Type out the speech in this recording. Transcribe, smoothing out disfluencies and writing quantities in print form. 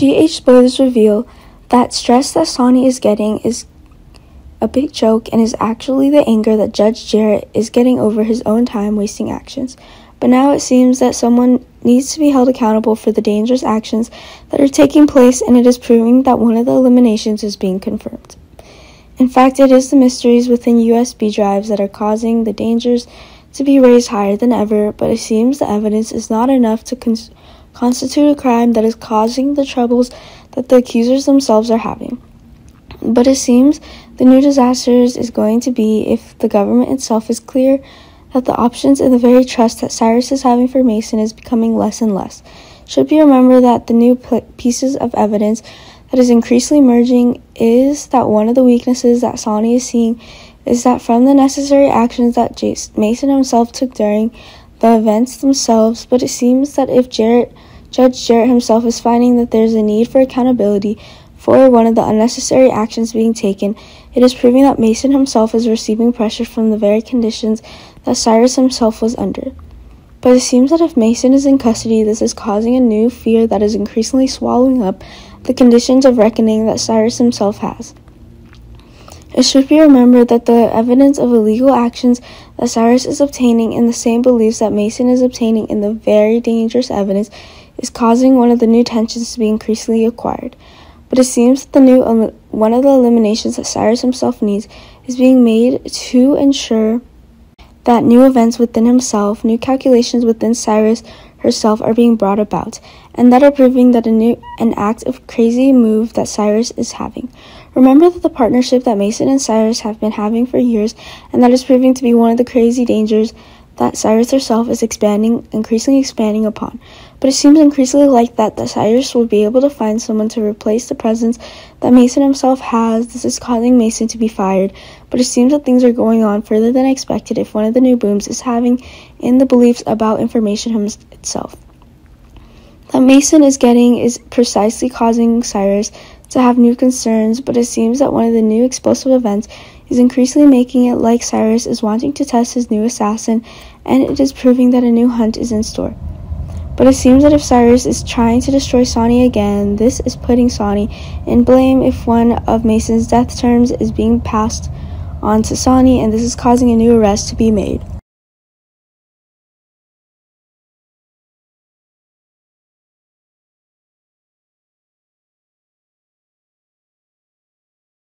GH spoilers reveal that stress that Sonny is getting is a big joke and is actually the anger that Judge Jarrett is getting over his own time-wasting actions. But now it seems that someone needs to be held accountable for the dangerous actions that are taking place, and it is proving that one of the eliminations is being confirmed. In fact, it is the mysteries within USB drives that are causing the dangers to be raised higher than ever, but it seems the evidence is not enough to constitute a crime that is causing the troubles that the accusers themselves are having. But it seems the new disasters is going to be if the government itself is clear that the options and the very trust that Cyrus is having for Mason is becoming less and less. Should be remembered that the new pieces of evidence that is increasingly emerging is that one of the weaknesses that Sonny is seeing is that from the necessary actions that Mason himself took during the events themselves, but it seems that if Judge Jarrett himself is finding that there's a need for accountability for one of the unnecessary actions being taken, it is proving that Mason himself is receiving pressure from the very conditions that Cyrus himself was under. But it seems that if Mason is in custody, this is causing a new fear that is increasingly swallowing up the conditions of reckoning that Cyrus himself has. It should be remembered that the evidence of illegal actions that Cyrus is obtaining and the same beliefs that Mason is obtaining in the very dangerous evidence is causing one of the new tensions to be increasingly acquired. But it seems that the new one of the eliminations that Cyrus himself needs is being made to ensure that new events within himself, new calculations within Cyrus herself are being brought about, and that are proving that an act of crazy move that Cyrus is having. Remember that the partnership that Mason and Cyrus have been having for years, and that is proving to be one of the crazy dangers that Cyrus herself is increasingly expanding upon. But it seems increasingly like that Cyrus will be able to find someone to replace the presence that Mason himself has. This is causing Mason to be fired, but it seems that things are going on further than expected if one of the new booms is having in the beliefs about information itself that Mason is getting is precisely causing Cyrus to have new concerns. But it seems that one of the new explosive events is increasingly making it like Cyrus is wanting to test his new assassin, and it is proving that a new hunt is in store. But it seems that if Cyrus is trying to destroy Sonny again, this is putting Sonny in blame if one of Mason's death terms is being passed on to Sonny, and this is causing a new arrest to be made.